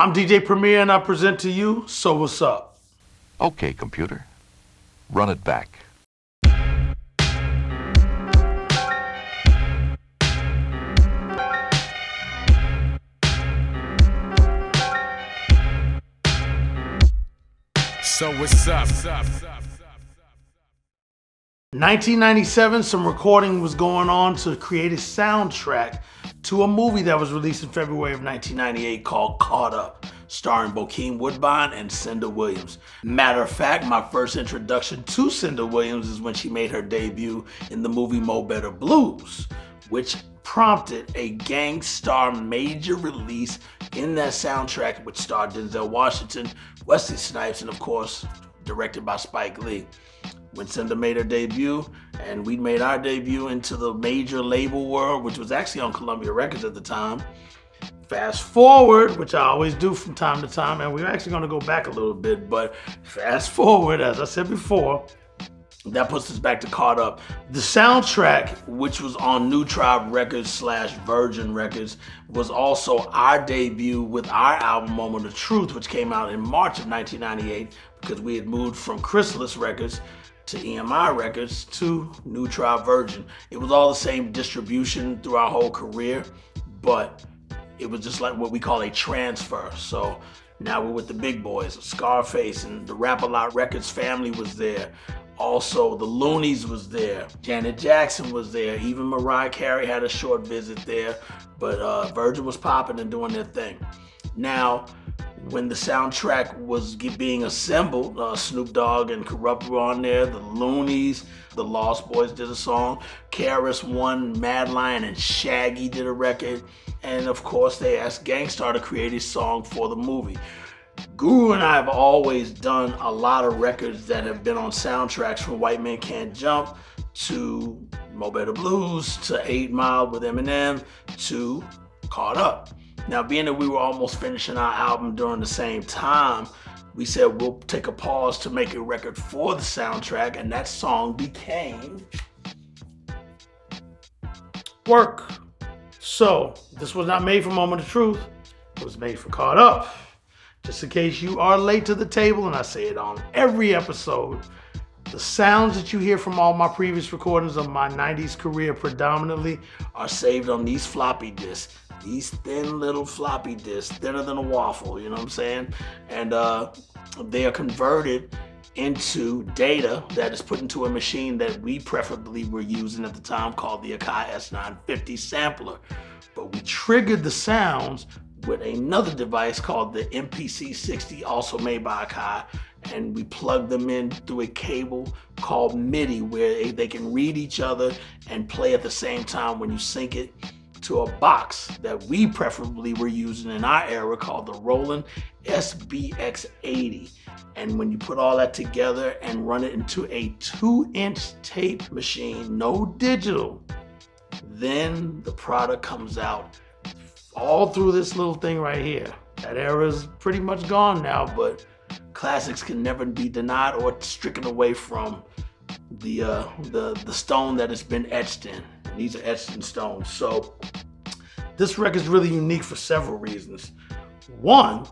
I'm DJ Premier and I present to you, So What's Up? Okay, computer. Run it back. So what's up? 1997, some recording was going on to create a soundtrack to a movie that was released in February of 1998 called Caught Up, starring Bokeem Woodbine and Cynda Williams. Matter of fact, my first introduction to Cynda Williams is when she made her debut in the movie Mo' Better Blues, which prompted a Gang Starr major release in that soundtrack, which starred Denzel Washington, Wesley Snipes, and of course, directed by Spike Lee. When Cynda made her debut, and we made our debut into the major label world, which was actually on Columbia Records at the time. Fast forward, which I always do from time to time, and we're actually gonna go back a little bit, but fast forward, as I said before, that puts us back to Caught Up. The soundtrack, which was on Noo Trybe Records / Virgin Records, was also our debut with our album Moment of Truth, which came out in March of 1998, because we had moved from Chrysalis Records to EMI Records to Noo Trybe Virgin. It was all the same distribution through our whole career, but it was just like what we call a transfer. So now we're with the big boys, Scarface and the Rap-A-Lot Records family was there. Also, the Loonies was there. Janet Jackson was there. Even Mariah Carey had a short visit there, but Virgin was popping and doing their thing. Now, when the soundtrack was being assembled, Snoop Dogg and Corrupt were on there, the Loonies, the Lost Boys did a song, KRS-One, Mad Lion, and Shaggy did a record, and of course they asked Gang Starr to create a song for the movie. Guru and I have always done a lot of records that have been on soundtracks, from White Men Can't Jump to Mo' Better Blues to 8 Mile with Eminem to Caught Up. Now, being that we were almost finishing our album during the same time, we said we'll take a pause to make a record for the soundtrack, and that song became Work. So, this was not made for Moment of Truth, it was made for Caught Up. Just in case you are late to the table, and I say it on every episode, the sounds that you hear from all my previous recordings of my 90s career predominantly are saved on these floppy disks. These thin little floppy disks, thinner than a waffle, you know what I'm saying? And they are converted into data that is put into a machine that we preferably were using at the time called the Akai S950 sampler. But we triggered the sounds with another device called the MPC60, also made by Akai, and we plug them in through a cable called MIDI, where they can read each other and play at the same time when you sync it to a box that we preferably were using in our era called the Roland SBX80. And when you put all that together and run it into a 2-inch tape machine, no digital, then the product comes out all through this little thing right here. That era is pretty much gone now, but classics can never be denied or stricken away from the stone that it's been etched in. And these are etched in stone. So this record's really unique for several reasons. One,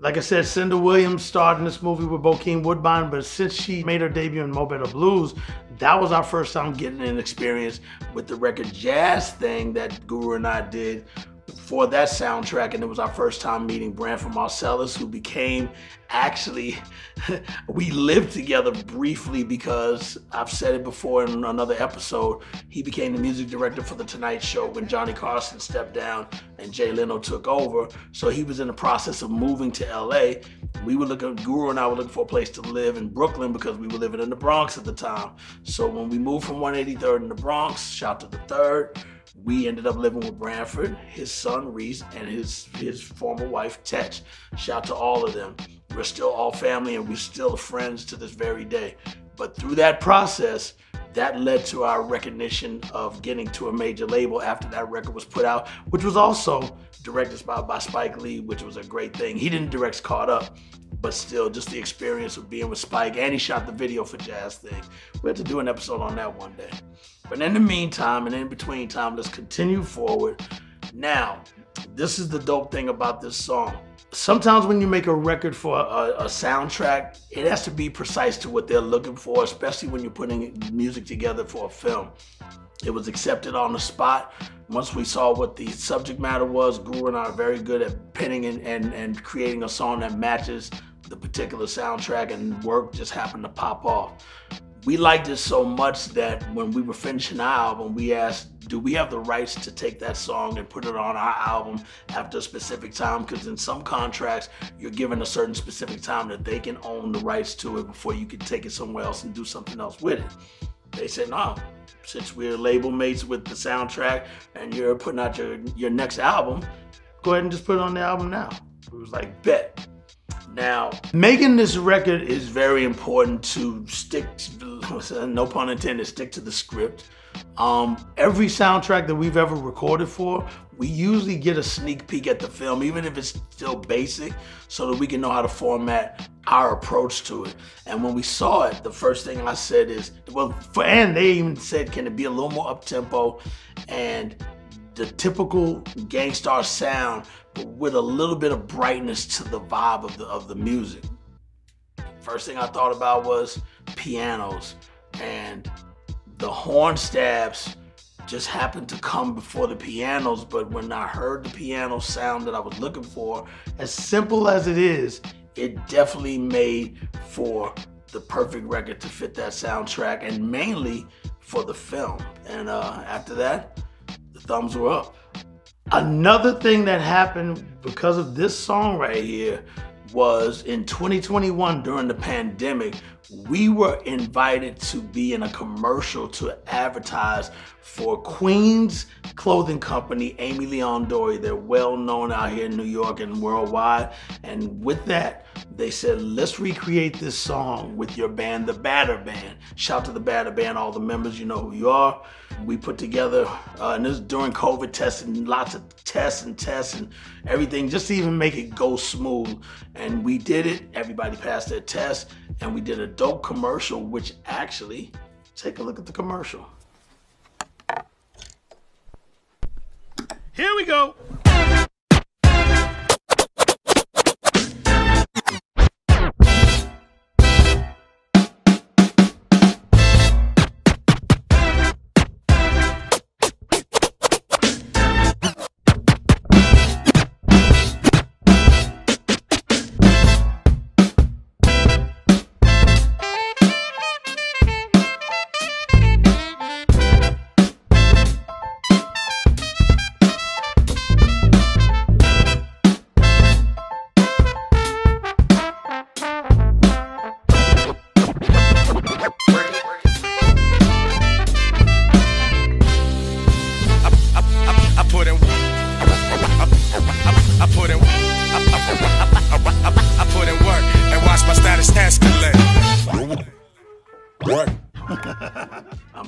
like I said, Cynda Williams starred in this movie with Bokeem Woodbine, but since she made her debut in Mo' Better Blues, that was our first time getting an experience with the record Jazz Thing that Guru and I did for that soundtrack, and it was our first time meeting Branford Marcellus, who became, actually, we lived together briefly because, I've said it before in another episode, he became the music director for The Tonight Show when Johnny Carson stepped down and Jay Leno took over. So he was in the process of moving to LA. We were looking, Guru and I were looking for a place to live in Brooklyn because we were living in the Bronx at the time. So when we moved from 183rd in the Bronx, shout to the 3rd, we ended up living with Branford, his son Reese, and his former wife Tetch. Shout to all of them. We're still all family and we're still friends to this very day. But through that process, that led to our recognition of getting to a major label after that record was put out, which was also directed by Spike Lee, which was a great thing. He didn't direct Caught Up, but still just the experience of being with Spike, and he shot the video for Jazz Thing. We have to do an episode on that one day. But in the meantime and in between time, let's continue forward. Now, This is the dope thing about this song. Sometimes when you make a record for a soundtrack, it has to be precise to what they're looking for, especially when you're putting music together for a film. It was accepted on the spot. Once we saw what the subject matter was, Guru and I are very good at pinning and creating a song that matches the particular soundtrack, and work just happened to pop off. We liked it so much that when we were finishing our album, we asked, do we have the rights to take that song and put it on our album after a specific time? Because in some contracts, you're given a certain specific time that they can own the rights to it before you can take it somewhere else and do something else with it. They said, no, since we're label mates with the soundtrack and you're putting out your next album, go ahead and just put it on the album now. It was like, bet. Now, making this record is very important to stick, no pun intended, stick to the script. Every soundtrack that we've ever recorded for, we usually get a sneak peek at the film, even if it's still basic, so that we can know how to format our approach to it. And when we saw it, the first thing I said is, well, and they even said, can it be a little more up-tempo? And the typical Gang Starr sound, but with a little bit of brightness to the vibe of the music. First thing I thought about was pianos, and the horn stabs just happened to come before the pianos, but when I heard the piano sound that I was looking for, as simple as it is, it definitely made for the perfect record to fit that soundtrack, and mainly for the film. And after that, the thumbs were up. Another thing that happened because of this song right here was in 2021 during the pandemic, we were invited to be in a commercial to advertise for Queens clothing company, Amy Leon Dory. They're well known out here in New York and worldwide. And with that, they said, let's recreate this song with your band, the Batter Band. Shout to the Batter Band, all the members, you know who you are. We put together, and this is during COVID testing, lots of tests and everything, just to even make it go smooth. And we did it, everybody passed their test, and we did a dope commercial, which actually, take a look at the commercial. Here we go.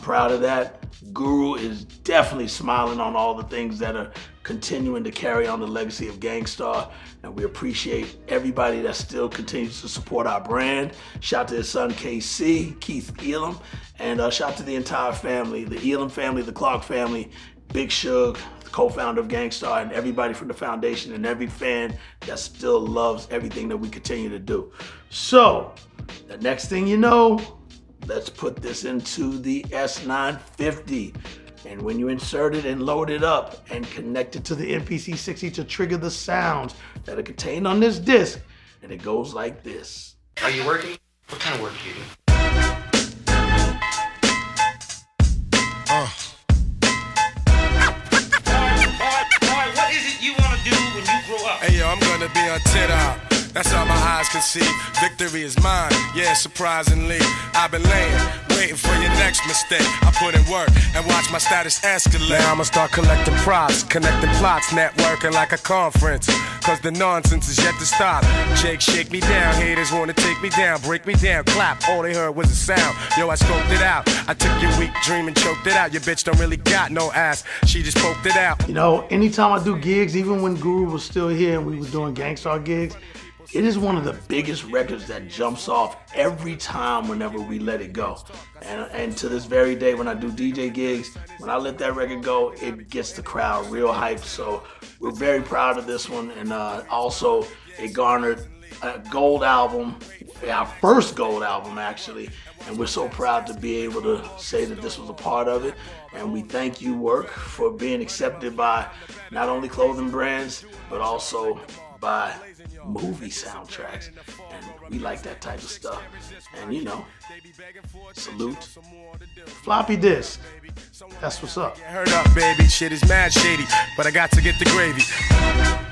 Proud of that. Guru is definitely smiling on all the things that are continuing to carry on the legacy of Gang Starr, and we appreciate everybody that still continues to support our brand. Shout to his son KC, Keith Elam, and shout to the entire family, the Elam family, the Clark family, Big Suge, the co-founder of Gang Starr, and everybody from the foundation, and every fan that still loves everything that we continue to do. So, the next thing you know, let's put this into the S950. And when you insert it and load it up and connect it to the MPC60 to trigger the sounds that are contained on this disc, and it goes like this. Are you working? What kind of work do you do? Boy, what is it you want to do when you grow up? Hey, yo, I'm going to be on TikTok. That's all my eyes can see. Victory is mine, yeah, surprisingly. I've been laying, waiting for your next mistake. I put in work and watch my status escalate. Now I'ma start collecting props, connecting plots, networking like a conference. cause the nonsense is yet to stop. Jake, shake me down, haters wanna take me down, break me down, clap, all they heard was a sound. Yo, I scoped it out, I took your weak dream and choked it out. Your bitch don't really got no ass, she just poked it out. You know, anytime I do gigs, even when Guru was still here and we were doing Gang Starr gigs, it is one of the biggest records that jumps off every time whenever we let it go. And to this very day, when I do DJ gigs, when I let that record go, it gets the crowd real hyped. So we're very proud of this one. And also, it garnered a gold album, our first gold album, actually. And we're so proud to be able to say that this was a part of it. And we thank you, Work, for being accepted by not only clothing brands, but also by movie soundtracks, and we like that type of stuff. And you know, salute. Floppy disc. That's what's up. Heard up, baby. Shit is mad shady, but I got to get the gravy.